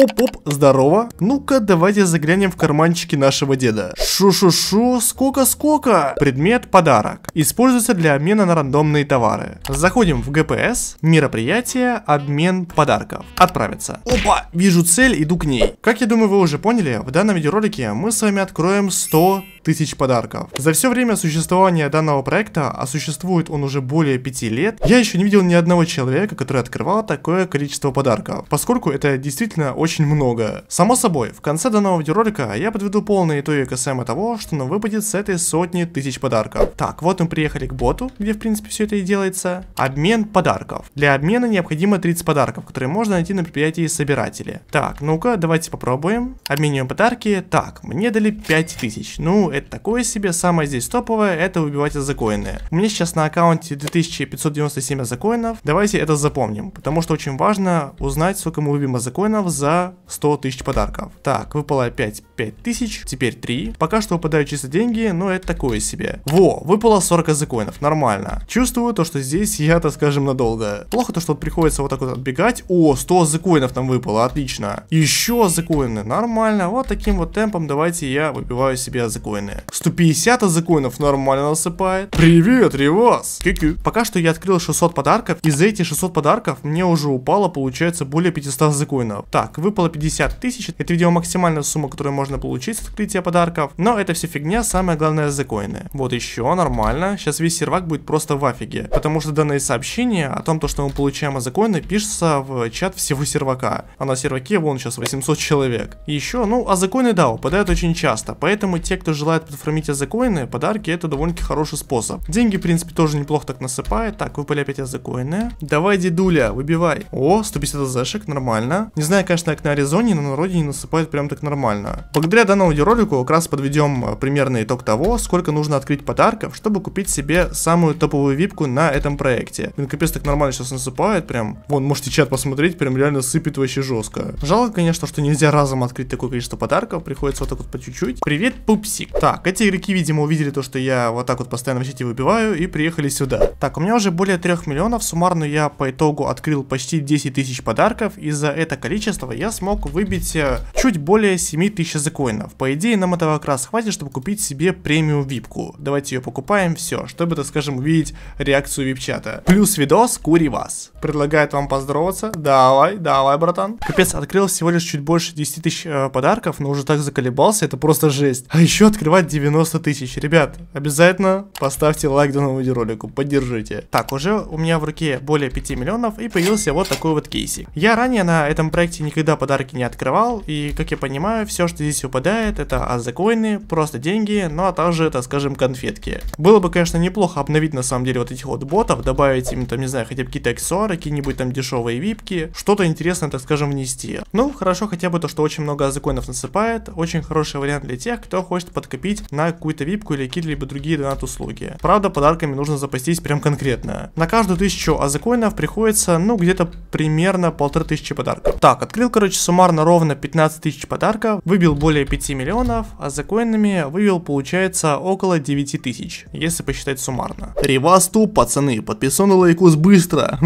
Оп-оп, здорово. Ну-ка, давайте заглянем в карманчики нашего деда. Шу-шу-шу, сколько-сколько. Предмет подарок. Используется для обмена на рандомные товары. Заходим в ГПС, мероприятие, обмен подарков. Отправиться. Опа, вижу цель, иду к ней. Как я думаю, вы уже поняли, в данном видеоролике мы с вами откроем 100 тысяч подарков. За все время существования данного проекта, а существует он уже более 5 лет, я еще не видел ни одного человека, который открывал такое количество подарков, поскольку это действительно очень много. Само собой, в конце данного видеоролика я подведу полные итоги касаемо того, что нам выпадет с этой сотни тысяч подарков. Так, вот мы приехали к боту, где в принципе все это и делается. Обмен подарков. Для обмена необходимо 30 подарков, которые можно найти на предприятии Собиратели. Так, ну-ка, давайте попробуем. Обмениваем подарки. Так, мне дали 5000. Ну, это такое себе. Самое здесь топовое — это убивать азекоины. У меня сейчас на аккаунте 2597 азекоинов. Давайте это запомним, потому что очень важно узнать, сколько мы убьем азекоинов за 100 тысяч подарков. Так, выпало опять 5000, теперь 3. Пока что выпадают чисто деньги, но это такое себе. Во, выпало 40 азекоинов, нормально. Чувствую то, что здесь я, так скажем, надолго. Плохо то, что приходится вот так вот отбегать. О, 100 азекоинов нам выпало, отлично. Еще азекоины, нормально. Вот таким вот темпом давайте я выбиваю себе азекоины. 150 азекоинов нормально насыпает. Привет, Ревас! Кю-кю. Пока что я открыл 600 подарков, и за эти 600 подарков мне уже упало, получается, более 500 азекоинов. Так, выпало 50 тысяч. Это, видимо, максимальная сумма, которую можно получить с открытия подарков. Но это все фигня, самое главное — азекоины. Вот еще, нормально. Сейчас весь сервак будет просто в афиге, потому что данные сообщения о том, что мы получаем азекоины, пишется в чат всего сервака. А на серваке вон сейчас 800 человек. Еще, ну, азекоины, да, упадают очень часто, поэтому те, кто желает подфармить азекоины, подарки — это довольно-таки хороший способ. Деньги, в принципе, тоже неплохо так насыпает. Так, выпали опять азекоины. Давай, дедуля, выбивай. О, 150 азешек, нормально. Не знаю, конечно, как на Аризоне, но на родине насыпает прям так нормально. Благодаря данному видеоролику как раз подведем примерный итог того, сколько нужно открыть подарков, чтобы купить себе самую топовую випку на этом проекте. Блин, капец, так нормально сейчас насыпает прям. Вон, можете чат посмотреть, прям реально сыпет вообще жестко. Жалко, конечно, что нельзя разом открыть такое количество подарков, приходится вот так вот по чуть-чуть. Привет, пупсик. Так, эти игроки, видимо, увидели то, что я вот так вот постоянно в чате выбиваю, и приехали сюда. Так, у меня уже более 3 миллионов, суммарно я по итогу открыл почти 10 тысяч подарков, и за это количество я смог выбить чуть более 7 тысяч азекоинов. По идее, нам этого как раз хватит, чтобы купить себе премиум випку. Давайте ее покупаем, все, чтобы, так скажем, увидеть реакцию випчата. Плюс видос кури вас. Предлагает вам поздороваться. Давай, давай, братан. Капец, открыл всего лишь чуть больше 10 тысяч подарков, но уже так заколебался, это просто жесть. А еще открывать 90 тысяч. Ребят, обязательно поставьте лайк данному видеоролику, поддержите. Так, уже у меня в руке более 5 миллионов и появился вот такой вот кейсик. Я ранее на этом проекте никогда подарки не открывал, и, как я понимаю, все, что здесь выпадает, это азекоины, просто деньги, ну а также это, скажем, конфетки. Было бы, конечно, неплохо обновить на самом деле вот этих вот ботов, добавить им там, не знаю, хотя бы какие-то аксессуары, какие-нибудь там дешевые випки, что-то интересное, так скажем, внести. Ну, хорошо хотя бы то, что очень много азекоинов насыпает, очень хороший вариант для тех, кто хочет подкопить на какую-то випку или какие-либо другие донат-услуги. Правда, подарками нужно запастись прям конкретно. На каждую 1000 азекоинов приходится, ну, где-то примерно 1500 подарков. Так, открыл, короче, суммарно ровно 15 тысяч подарков, выбил более 5 миллионов, азекоинами вывел, получается, около 9 тысяч, если посчитать суммарно. Ревасту, пацаны, подписан на лайкус быстро.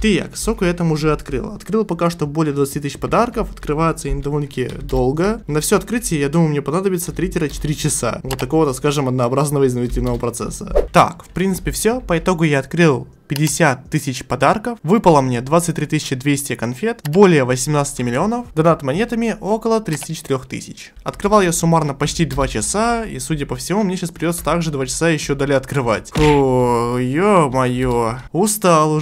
Так, сколько я там уже открыл? Открыл пока что более 20 тысяч подарков, открывается им довольно-таки долго. На все открытие, я думаю, мне понадобится 3-4 часа вот такого, так скажем, однообразного изнурительного процесса. Так, в принципе, все. По итогу я открыл 50 тысяч подарков, выпало мне 23 200 конфет, более 18 миллионов, донат монетами около 34 тысяч. Открывал я суммарно почти 2 часа, и, судя по всему, мне сейчас придется также 2 часа еще далее открывать. О, ё-моё, устал,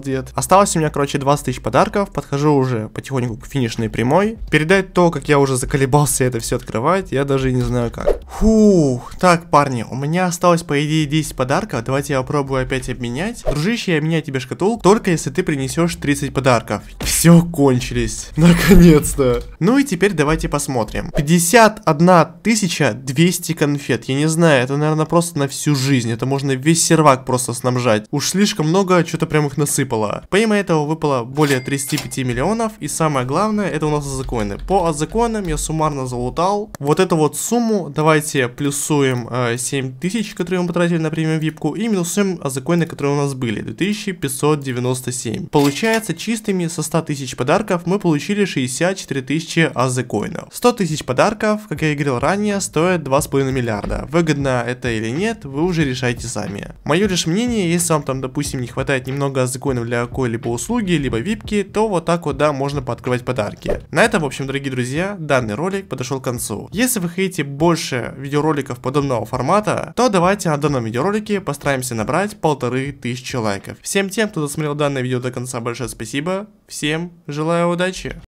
дед. Осталось у меня, короче, 20 тысяч подарков, подхожу уже потихоньку к финишной прямой. Передать то, как я уже заколебался это все открывать, я даже не знаю как. Фух, так, парни, у меня осталось, по идее, 10 подарков, давайте я попробую опять обменять. Дружище, я меняю тебе шкатулку, только если ты принесешь 30 подарков. Все, кончились. Наконец-то. Ну и теперь давайте посмотрим. 51 200 конфет. Я не знаю, это, наверное, просто на всю жизнь. Это можно весь сервак просто снабжать. Уж слишком много, что-то прям их насыпало. Помимо этого выпало более 35 миллионов. И самое главное, это у нас азекоины. По азекоинам я суммарно залутал вот эту вот сумму. Давайте плюсуем 7 тысяч, которые мы потратили на премиум випку, и минусуем азекоины, которые у нас нас были, 2597. Получается, чистыми со 100 тысяч подарков мы получили 64 тысячи азекоинов. 100 тысяч подарков, как я и говорил ранее, стоят 2,5 миллиарда. Выгодно это или нет, вы уже решайте сами. Мое лишь мнение, если вам там, допустим, не хватает немного азекоинов для какой-либо услуги, либо випки, то вот так вот, да, можно пооткрывать подарки. На этом, в общем, дорогие друзья, данный ролик подошел к концу. Если вы хотите больше видеороликов подобного формата, то давайте на данном видеоролике постараемся набрать 1500 лайков. Всем тем, кто досмотрел данное видео до конца, большое спасибо. Всем желаю удачи.